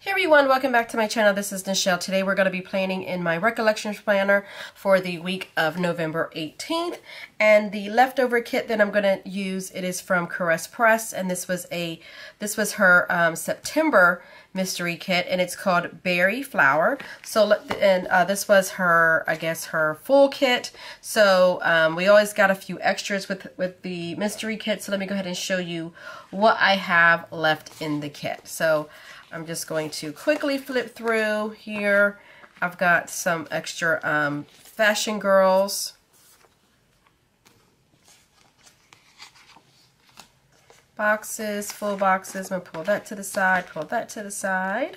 Hey everyone, welcome back to my channel. This is Nichelle. Today we're going to be planning in my recollections planner for the week of November 18th. And the leftover kit that I'm going to use, it is from Caress Press, and this was her September mystery kit, and it's called Berry Flower. So this was her, I guess, her full kit. So we always got a few extras with the mystery kit. So let me go ahead and show you what I have left in the kit. So I'm just going to quickly flip through here. I've got some extra Fashion Girls, boxes, full boxes. I'm going to pull that to the side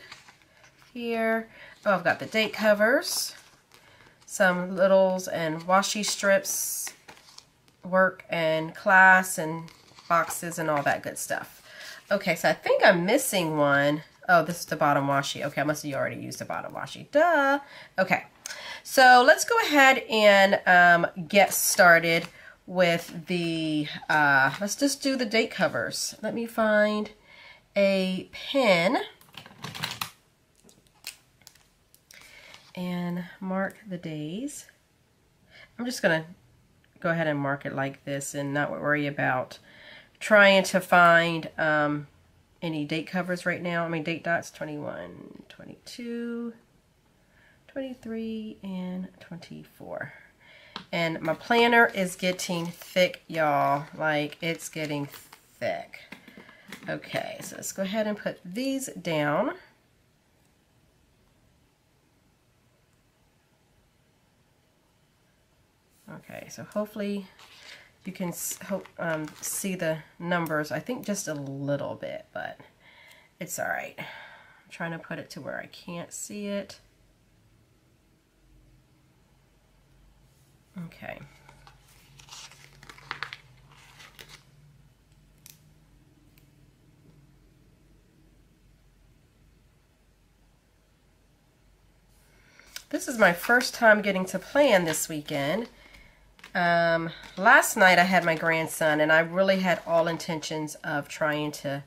here. Oh, I've got the date covers, some littles and washi strips, work and class and boxes and all that good stuff. Okay, so I think I'm missing one. Oh, this is the bottom washi. Okay, I must have already used the bottom washi. Duh. Okay, so let's go ahead and get started with the, let's just do the date covers. Let me find a pen and mark the days. I'm just going to go ahead and mark it like this and not worry about trying to find any date covers right now. I mean, date dots, 21, 22, 23, and 24. And my planner is getting thick, y'all. Like, it's getting thick. Okay, so let's go ahead and put these down. Okay, so hopefully you can see the numbers, I think just a little bit, but it's all right. I'm trying to put it to where I can't see it. Okay. This is my first time getting to plan this weekend. Last night I had my grandson, and I really had all intentions of trying to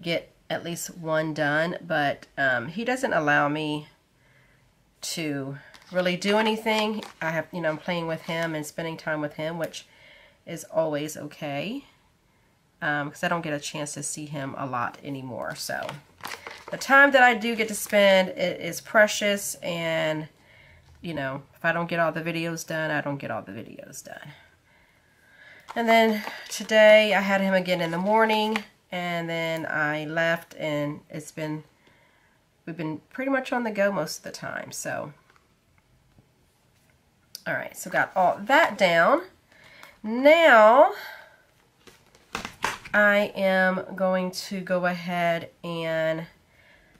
get at least one done, but he doesn't allow me to really do anything. I have, you know, I'm playing with him and spending time with him, which is always okay, because I don't get a chance to see him a lot anymore. So the time that I do get to spend, it is precious, and you know, if I don't get all the videos done, I don't get all the videos done. And then today I had him again in the morning, and then I left, and it's been, we've been pretty much on the go most of the time. So, all right, so got all that down. Now I am going to go ahead, and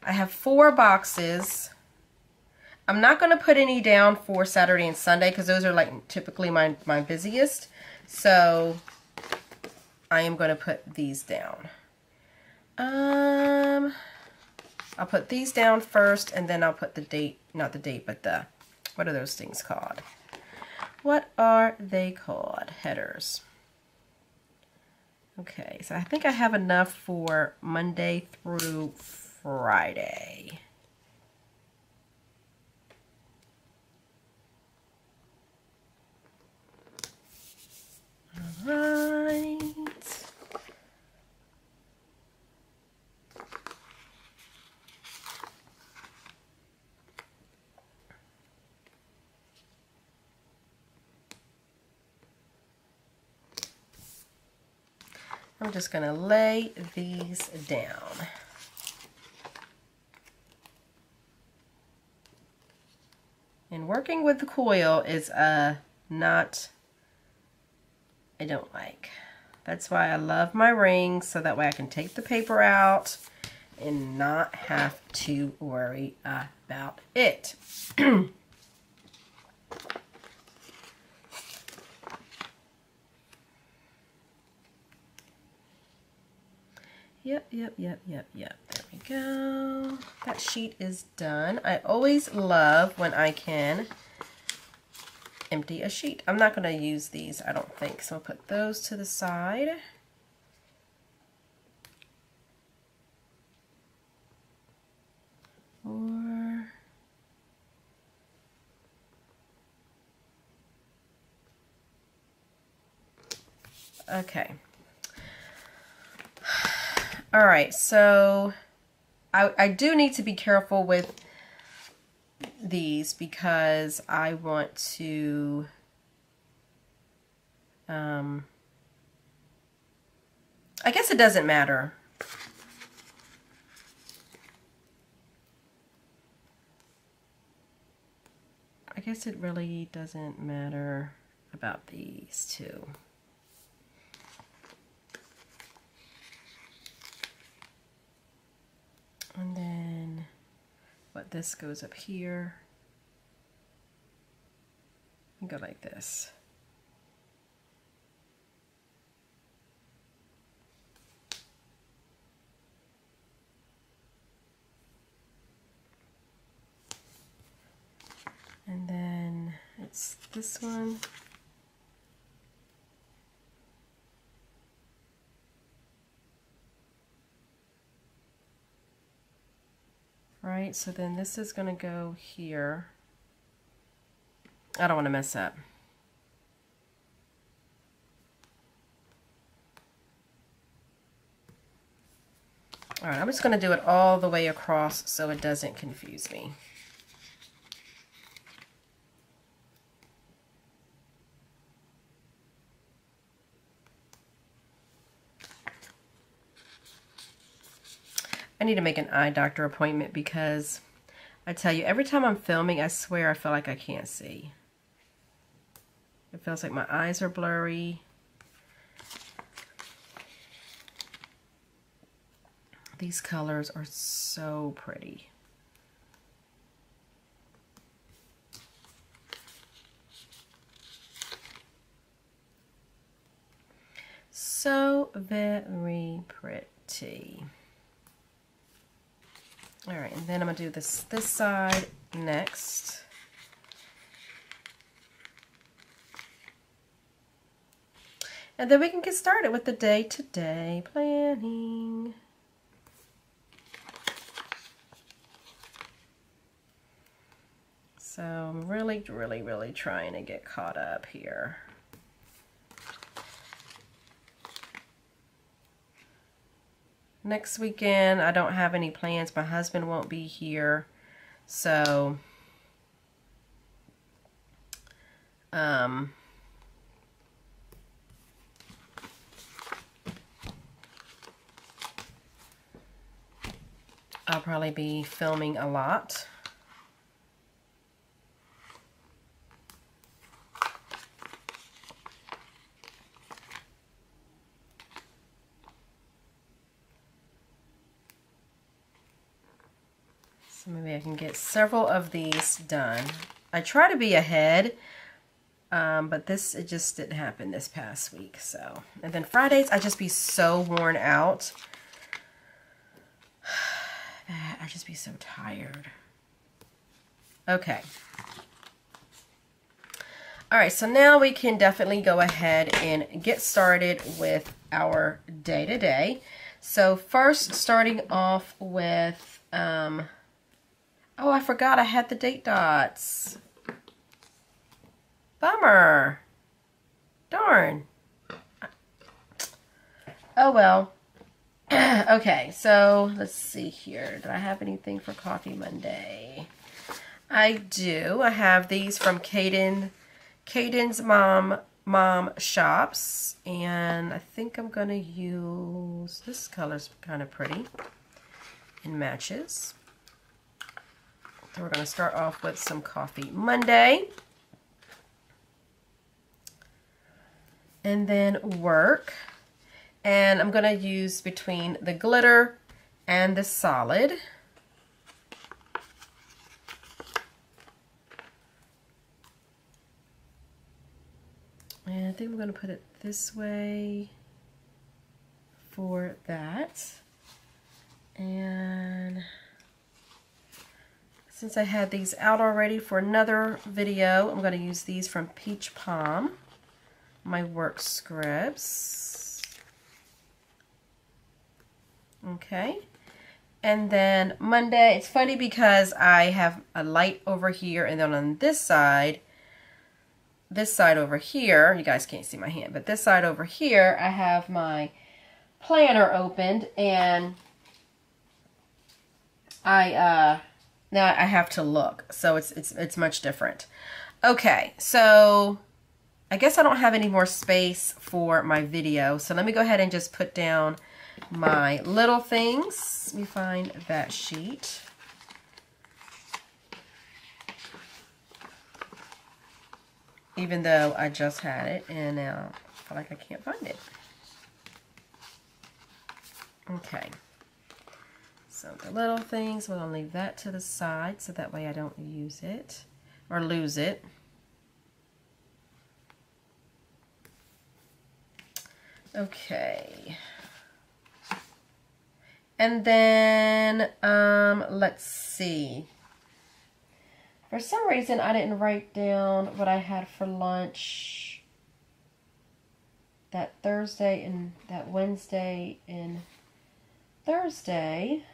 I have four boxes. I'm not going to put any down for Saturday and Sunday, because those are like typically my busiest. So I am going to put these down. I'll put these down first, and then I'll put the date, not the date, but the, what are those things called? What are they called? Headers. Okay, so I think I have enough for Monday through Friday. Right. I'm just going to lay these down. And working with the coil is not, I don't like. That's why I love my rings, so that way I can take the paper out and not have to worry about it. Yep. There we go. That sheet is done. I always love when I can empty a sheet. I'm not going to use these, I don't think, so I'll put those to the side. Okay. All right, so I do need to be careful with these because I want to I guess it doesn't matter. I guess it really doesn't matter about these two. And then what this goes up here and go like this. And then it's this one. Right, so then this is going to go here. I don't want to mess up. All right, I'm just going to do it all the way across so it doesn't confuse me. I need to make an eye doctor appointment because I tell you, every time I'm filming, I swear I feel like I can't see. It feels like my eyes are blurry. These colors are so pretty. So very pretty. All right, and then I'm gonna do this side next. And then we can get started with the day-to-day planning. So I'm really, really, really trying to get caught up here. Next weekend, I don't have any plans. My husband won't be here, so I'll probably be filming a lot. Maybe I can get several of these done. I try to be ahead, but it just didn't happen this past week. So, and then Fridays, I just be so worn out. I just be so tired. Okay. All right, so now we can definitely go ahead and get started with our day-to-day. So first, starting off with... oh, I forgot I had the date dots. Bummer. Darn. Oh, well. Okay, so let's see here. Did I have anything for Coffee Monday? I do. I have these from Kaden's mom shops. And I think I'm going to use... This color's kind of pretty. And matches. So we're going to start off with some Coffee Monday. And then work. And I'm going to use between the glitter and the solid. And I think I'm going to put it this way for that. And... Since I had these out already for another video, I'm going to use these from Peach Palm, my work scripts. Okay. And then Monday, it's funny because I have a light over here, and then on this side, this side over here, you guys can't see my hand, but this side over here, I have my planner opened, and I now I have to look, so it's much different. Okay, so I guess I don't have any more space for my video, so let me go ahead and just put down my little things. Let me find that sheet. Even though I just had it, and now I feel like I can't find it. Okay. So the little things, we're going to leave that to the side so that way I don't use it or lose it. Okay. And then, let's see. For some reason, I didn't write down what I had for lunch that Thursday and that Wednesday and Thursday.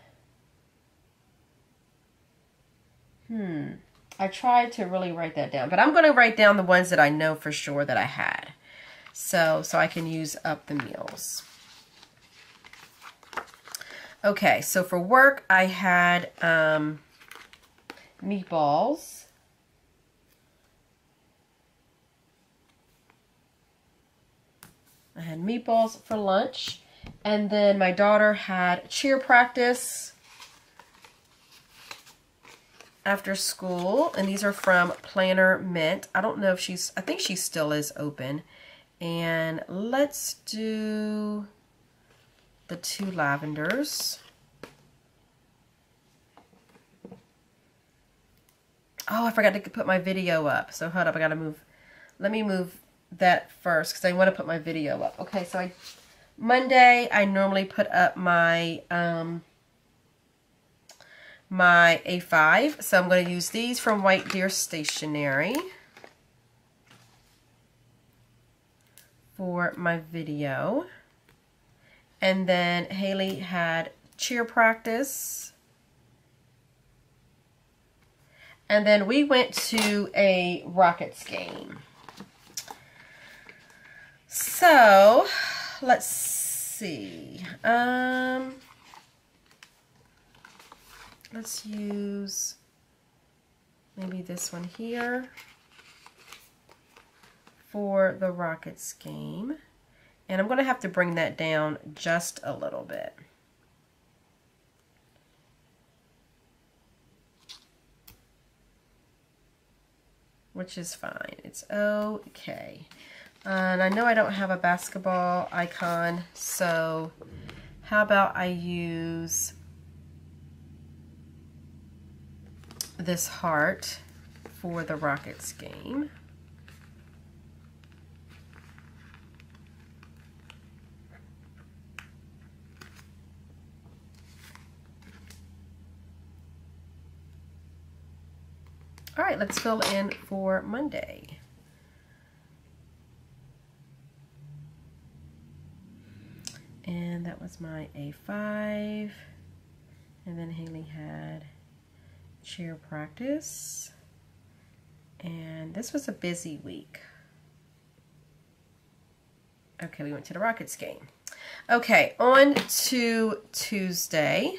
I tried to really write that down, but I'm going to write down the ones that I know for sure that I had, so I can use up the meals. Okay, so for work, I had meatballs. I had meatballs for lunch, and then my daughter had cheer practice after school, and these are from Planner Mint. I don't know if she's, I think she still is open. And let's do the two lavenders. Oh, I forgot to put my video up. So hold up, I gotta move. Let me move that first because I want to put my video up. Okay, so Monday I normally put up my my A5. So I'm going to use these from White Deer Stationery for my video. And then Haley had cheer practice. And then we went to a Rockets game. So, let's see. Let's use maybe this one here for the Rockets game. And I'm going to have to bring that down just a little bit. Which is fine. It's okay. And I know I don't have a basketball icon, so how about I use this heart for the Rockets game. All right, let's fill in for Monday. And that was my A5. And then Haley had cheer practice. And this was a busy week. Okay, we went to the Rockets game. Okay, on to Tuesday.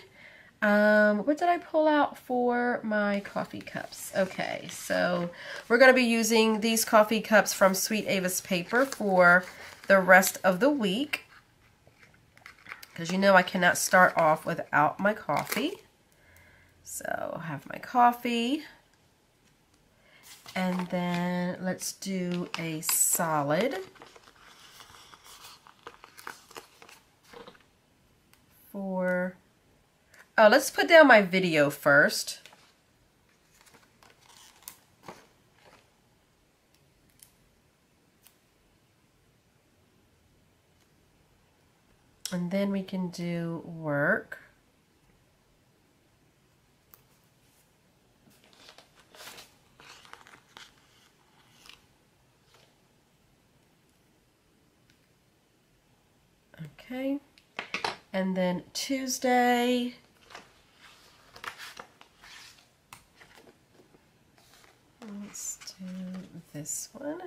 What did I pull out for my coffee cups? Okay, so we're going to be using these coffee cups from Sweet Ava's paper for the rest of the week. Because you know I cannot start off without my coffee. So I'll have my coffee. And then let's do a solid for... Oh, let's put down my video first. And then we can do work. Okay. And then Tuesday... Let's do this one.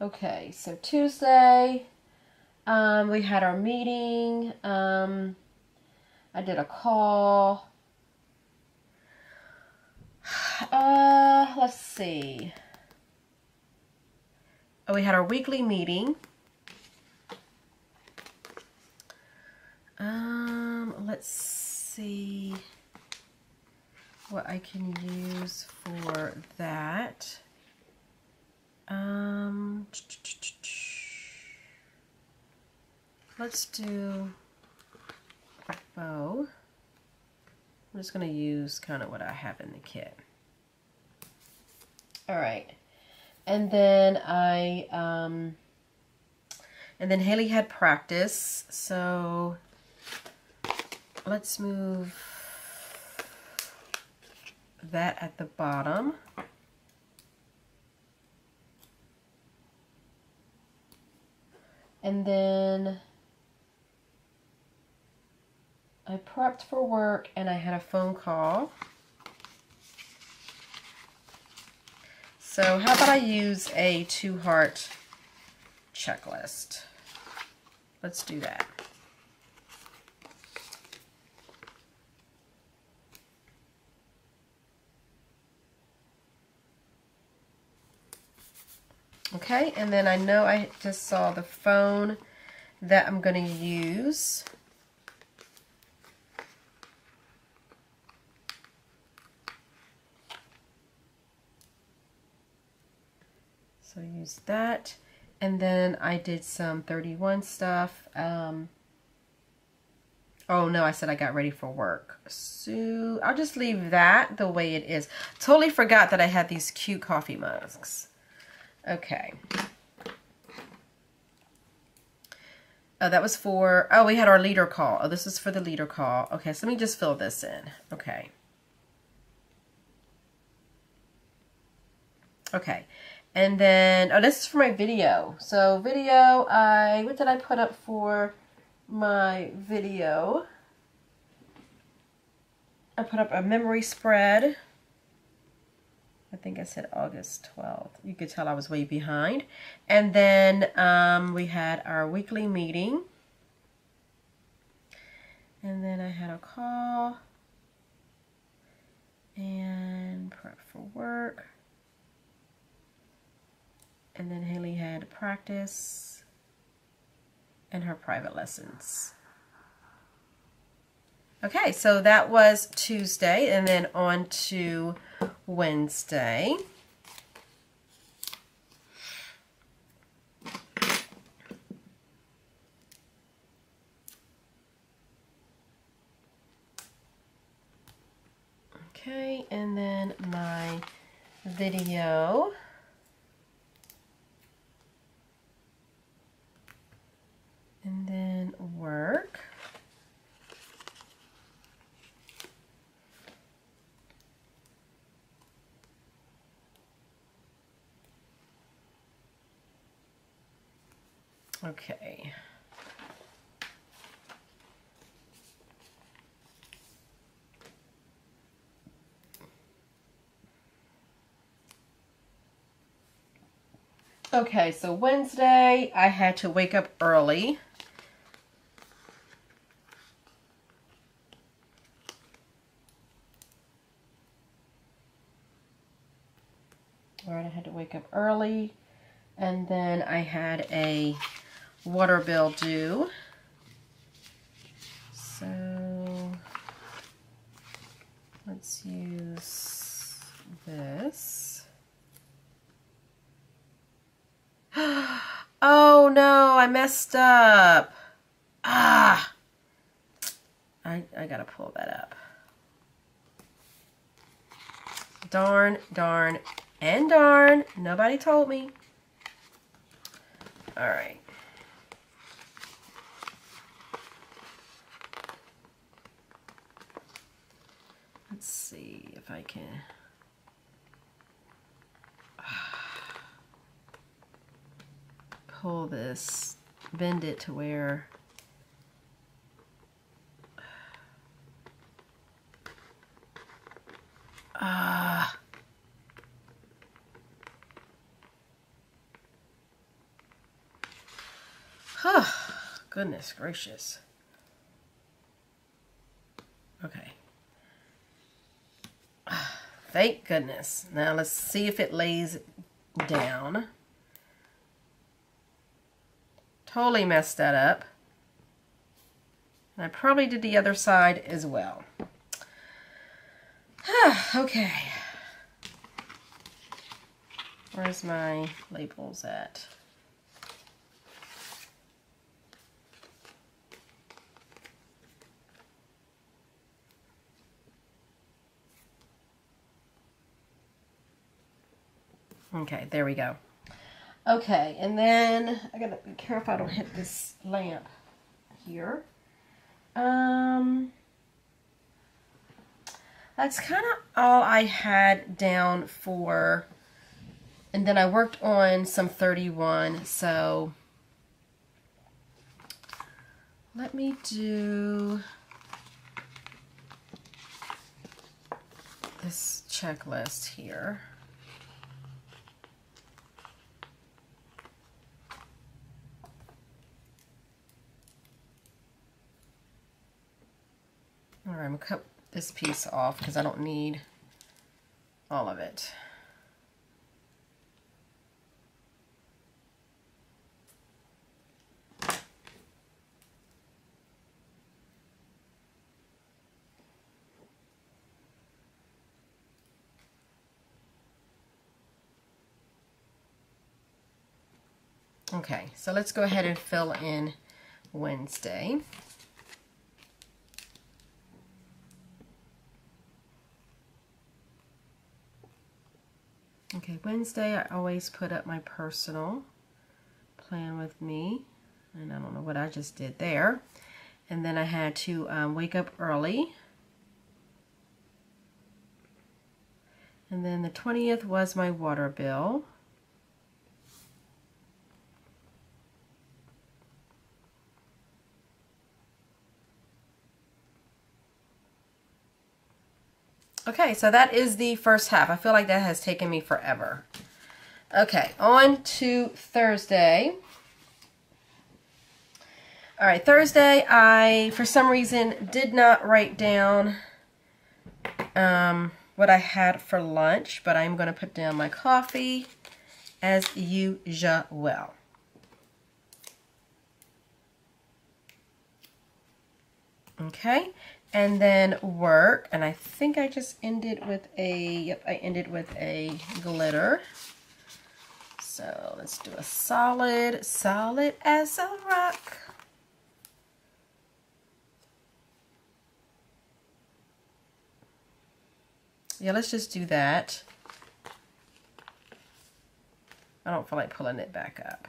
Okay, so Tuesday, we had our meeting. I did a call. Let's see. We had our weekly meeting. Let's see what I can use for that. Let's do a bow. I'm just going to use kind of what I have in the kit. All right. And then I, and then Haley had practice, so let's move that at the bottom. And then I prepped for work and I had a phone call. So how about I use a 2-heart checklist? Let's do that. Okay, and then I know I just saw the phone that I'm going to use. So use that, and then I did some 31 stuff. Oh no, I said I got ready for work. So I'll just leave that the way it is. Totally forgot that I had these cute coffee mugs. Okay. Oh, that was for, oh, we had our leader call. Oh, this is for the leader call. Okay, so let me just fill this in. Okay. Okay. And then, oh, this is for my video. So video, what did I put up for my video? I put up a memory spread. I think I said August 12th. You could tell I was way behind. And then we had our weekly meeting. And then I had a call. And prep for work. And then Haley had practice and her private lessons. Okay, so that was Tuesday, and then on to Wednesday. Okay, and then my video. And then work. Okay. Okay, so Wednesday, I had to wake up early. And then I had a water bill due. So let's use this. Oh no, I messed up. Ah, I gotta pull that up. Darn, darn, and darn, nobody told me. All right. Let's see if I can. Pull this, bend it to where. Oh, goodness gracious. Okay. Thank goodness. Now let's see if it lays down. Totally messed that up. And I probably did the other side as well. Okay. Where's my labels at? Okay, there we go. Okay, and then I gotta be careful I don't hit this lamp here. That's kind of all I had down for, and then I worked on some 31, so let me do this checklist here. Alright, I'm going to cut this piece off because I don't need all of it. Okay, so let's go ahead and fill in Wednesday. Okay, Wednesday I always put up my personal plan with me, and I don't know what I just did there. And then I had to wake up early. And then the 20th was my water bill. Okay, so that is the first half. I feel like that has taken me forever. Okay, on to Thursday. All right, Thursday I, for some reason, did not write down what I had for lunch, but I'm going to put down my coffee as usual. Okay. And then work, and I think I just ended with a, yep, I ended with a glitter. So let's do a solid, solid as a rock. Yeah, let's just do that. I don't feel like pulling it back up.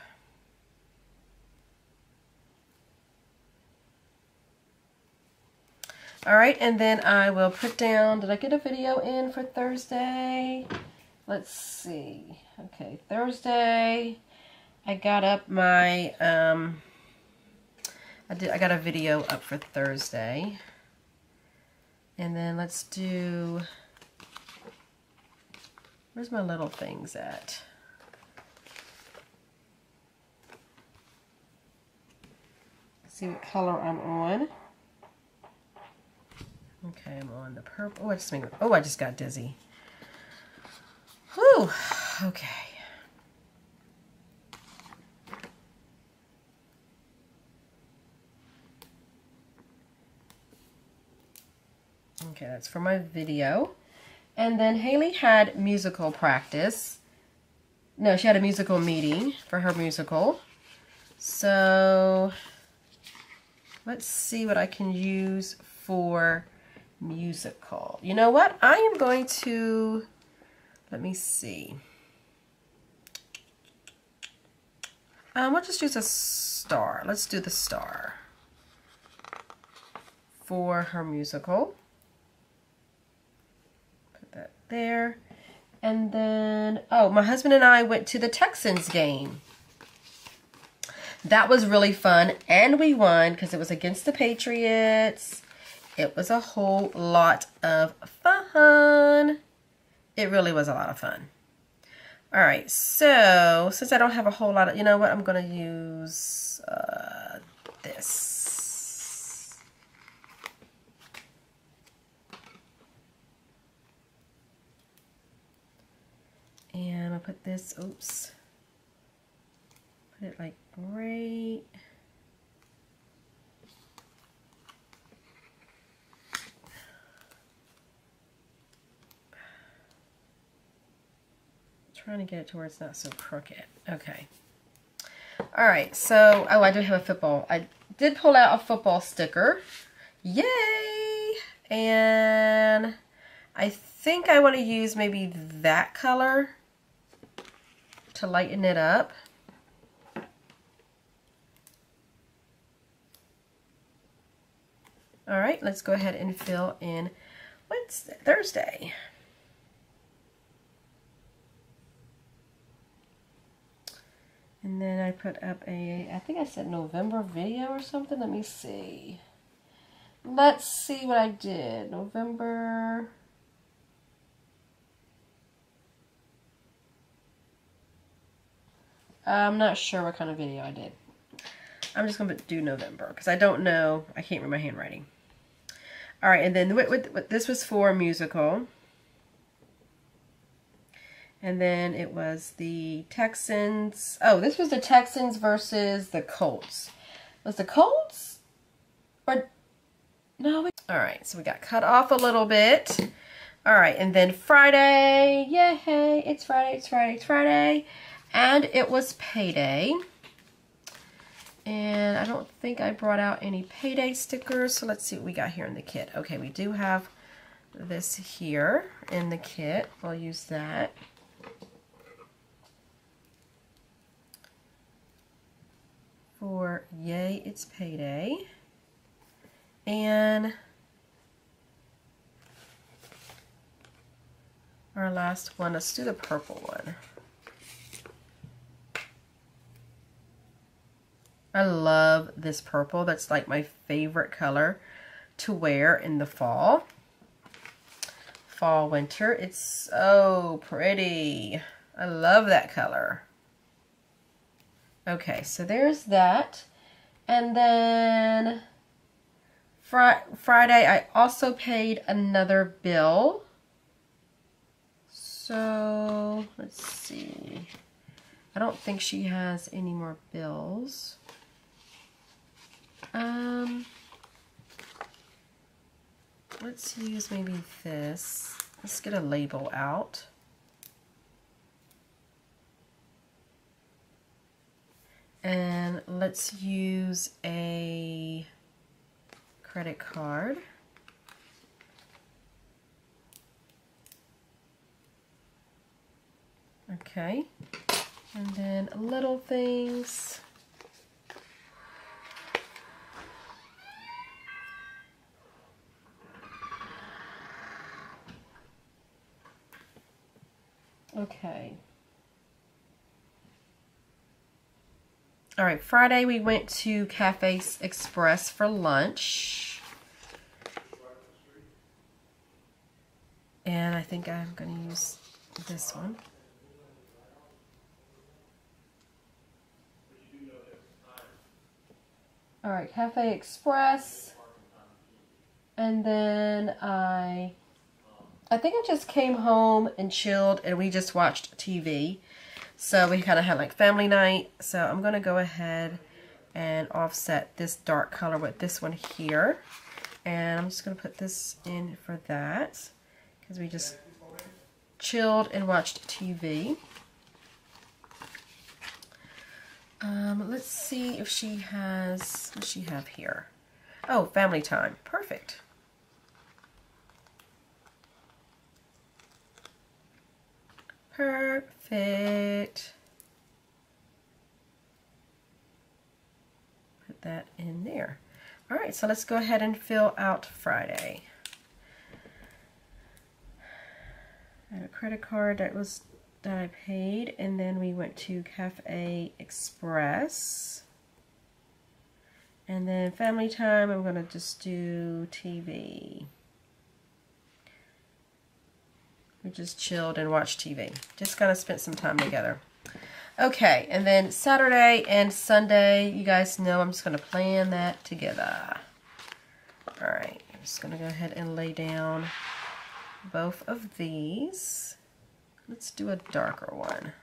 All right, and then I will put down, did I get a video in for Thursday? Let's see. Okay, Thursday, I got up my, I got a video up for Thursday. And then let's do, where's my little things at? Let's see what color I'm on. Okay, I'm on the purple. Oh, I just got dizzy. Whew. Okay. Okay, that's for my video. And then Haley had musical practice. No, she had a musical meeting for her musical. So, let's see what I can use for musical. You know what? I am going to, let me see. We'll just use a star. Let's do the star for her musical. Put that there. And then, oh, my husband and I went to the Texans game. That was really fun, and we won because it was against the Patriots. It was a whole lot of fun. It really was a lot of fun. All right, so since I don't have a whole lot of, you know what, I'm going to use this. And I'll put this, oops, put it like right trying to get it to where it's not so crooked. Okay. All right. So, oh, I do have a football. I did pull out a football sticker. Yay! And I think I want to use maybe that color to lighten it up. All right. Let's go ahead and fill in Wednesday, Thursday. And then I put up a, I think I said November video or something. Let me see. Let's see what I did. November. I'm not sure what kind of video I did. I'm just going to do November because I don't know. I can't read my handwriting. All right. And then what this was for, musical. And then it was the Texans. Oh, this was the Texans versus the Colts. Was the Colts? Or no? All right, so we got cut off a little bit. All right, and then Friday. Yay! It's Friday. It's Friday. It's Friday, and it was payday. And I don't think I brought out any payday stickers. So let's see what we got here in the kit. Okay, we do have this here in the kit. We'll use that. For Yay, It's Payday. And our last one, let's do the purple one. I love this purple. That's like my favorite color to wear in the fall. Fall, winter. It's so pretty. I love that color. Okay, so there's that. And then Friday, I also paid another bill. So, let's see. I don't think she has any more bills. Let's use maybe this. Let's get a label out. And let's use a credit card. Okay. And then little things. Okay. All right, Friday we went to Cafe Express for lunch. And I think I'm going to use this one. All right, Cafe Express. And then I think I just came home and chilled and we just watched TV. So we kind of had like family night. So I'm going to go ahead and offset this dark color with this one here. And I'm just going to put this in for that. Because we just chilled and watched TV. Let's see if she has, what does she have here? Oh, family time. Perfect. Perfect. Put that in there. All right, so let's go ahead and fill out Friday. I had a credit card that I paid, and then we went to Cafe Express. And then family time, I'm gonna just do TV. We just chilled and watched TV. Just kind of spent some time together. Okay, and then Saturday and Sunday, you guys know I'm just going to plan that together. Alright, I'm just going to go ahead and lay down both of these. Let's do a darker one.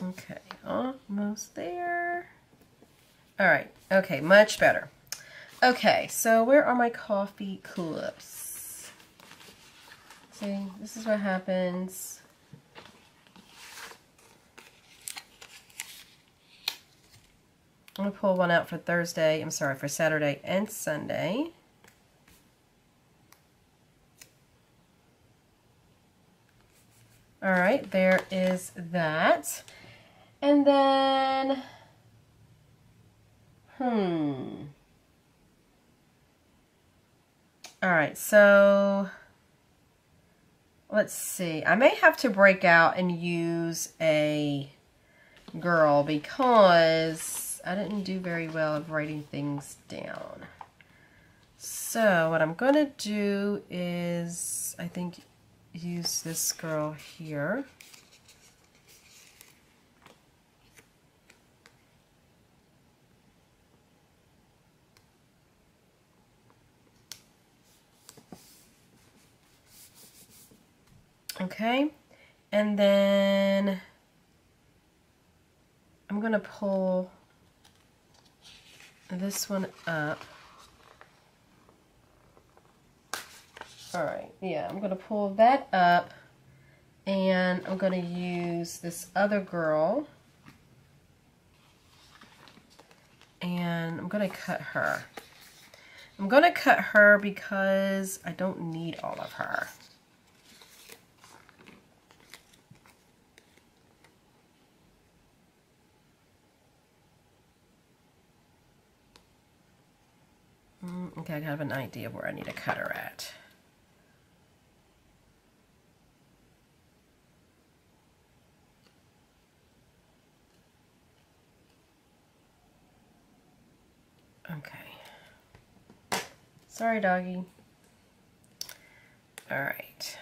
Okay, almost there. All right, okay, much better. Okay, so where are my coffee clips? See, this is what happens. I'm gonna pull one out for Thursday, I'm sorry, for Saturday and Sunday. All right, there is that. And then, all right, so let's see. I may have to break out and use a girl because I didn't do very well at writing things down. So what I'm going to do is, I think, use this girl here. Okay, and then I'm going to pull this one up. All right, yeah, I'm going to pull that up, and I'm going to use this other girl, and I'm going to cut her. I'm going to cut her because I don't need all of her. Okay, I have an idea of where I need to cut her at. Okay. Sorry, doggy. All right.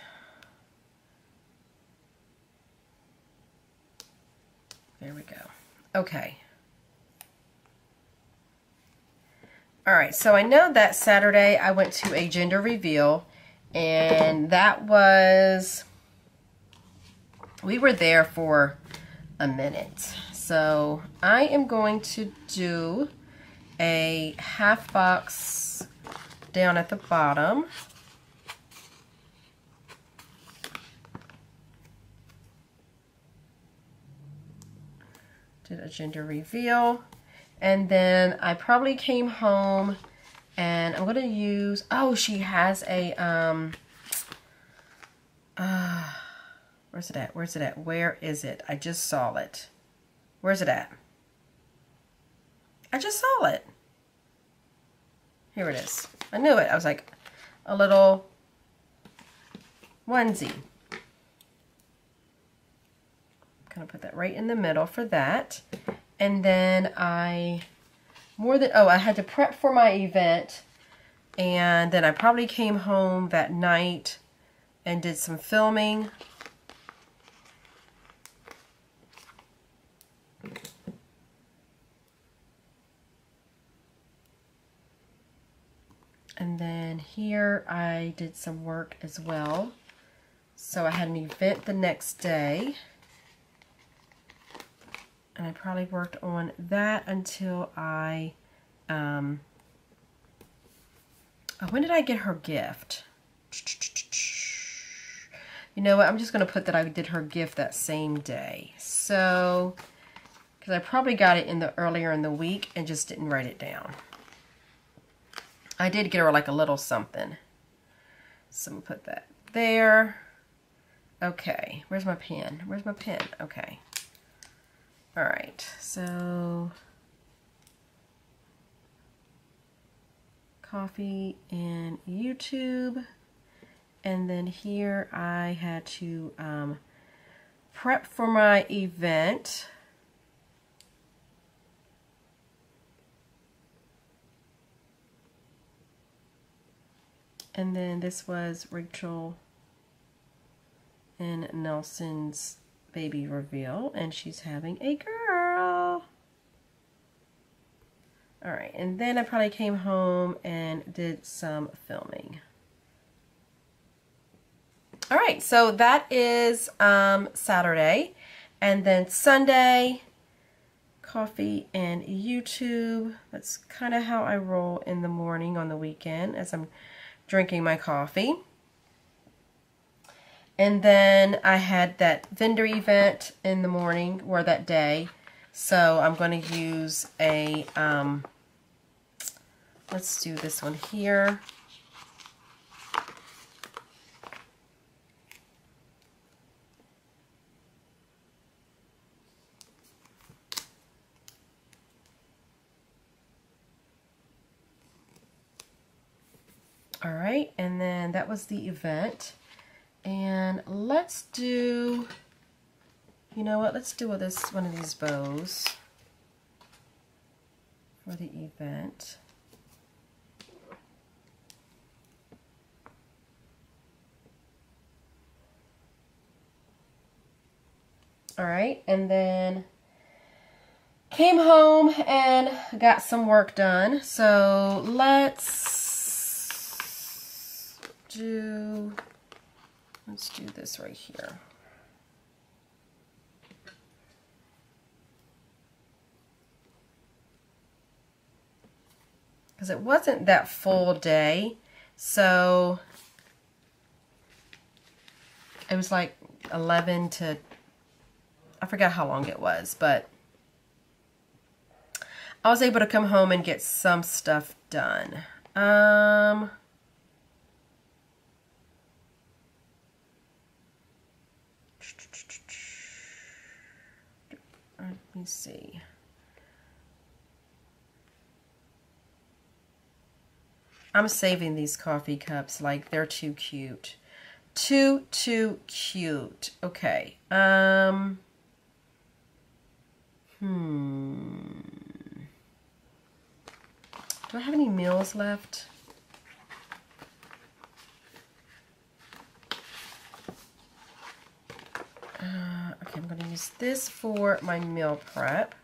There we go. Okay. All right, so I know that Saturday I went to a gender reveal, and that was, we were there for a minute. So I am going to do a half box down at the bottom. Did a gender reveal. And then I probably came home, and I'm going to use, oh, she has a, where's it at? Where's it at? Where is it? I just saw it. Where's it at? I just saw it. Here it is. I knew it. I was like, a little onesie. I'm going to put that right in the middle for that. And then I had to prep for my event, and then I probably came home that night and did some filming. And then here I did some work as well. So I had an event the next day. And I probably worked on that until I, when did I get her gift? You know what, I'm just going to put that I did her gift that same day. So, because I probably got it in the earlier in the week and just didn't write it down. I did get her like a little something. So I'm going to put that there. Okay, where's my pen? Where's my pen? Okay. All right, so coffee and YouTube, and then here I had to prep for my event. And then this was Rachel and Nelson's baby reveal, and she's having a girl. All right, and then I probably came home and did some filming. All right, so that is Saturday, and then Sunday, coffee and YouTube. That's kind of how I roll in the morning on the weekend as I'm drinking my coffee. And then I had that vendor event in the morning, or that day, so I'm going to use a, let's do this one here. All right, and then that was the event. And let's do, you know what, let's do this one of these bows for the event. All right, and then came home and got some work done. So let's do... let's do this right here. Because it wasn't that full day, so it was like 11 to, I forgot how long it was, but I was able to come home and get some stuff done. Let me see. I'm saving these coffee cups, like they're too cute. Too cute. Okay. Do I have any meals left? Okay, I'm going to use this for my meal prep,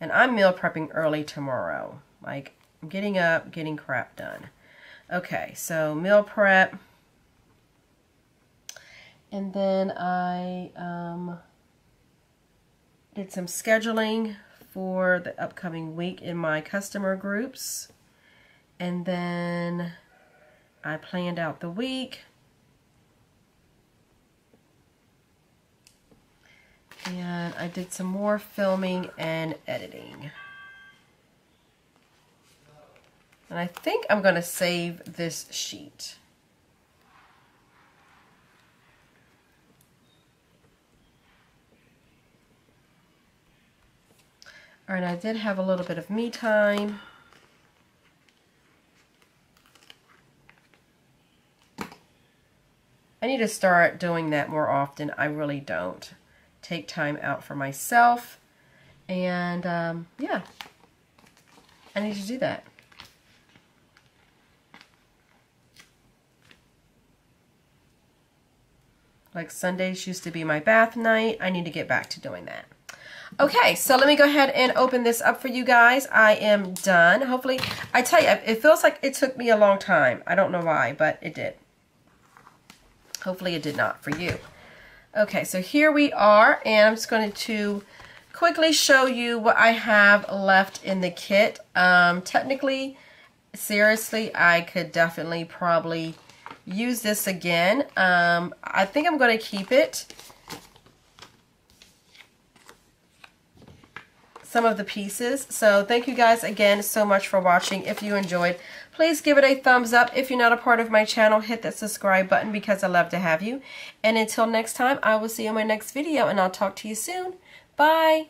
and I'm meal prepping early tomorrow. Like, I'm getting up, getting crap done. Okay, so meal prep, and then I did some scheduling for the upcoming week in my customer groups, and then I planned out the week. And I did some more filming and editing. And I think I'm going to save this sheet. All right, I did have a little bit of me time. I need to start doing that more often. I really don't take time out for myself, and yeah, I need to do that. Like Sundays used to be my bath night, I need to get back to doing that. Okay, so let me go ahead and open this up for you guys. I am done. Hopefully, I tell you, it feels like it took me a long time. I don't know why, but it did. Hopefully it did not for you. Okay, so here we are, and I'm just going to quickly show you what I have left in the kit. Technically, seriously, I could definitely probably use this again. I think I'm going to keep it. Some of the pieces. So thank you guys again so much for watching. If you enjoyed, please give it a thumbs up. If you're not a part of my channel, hit that subscribe button because I love to have you. And until next time, I will see you in my next video, and I'll talk to you soon. Bye.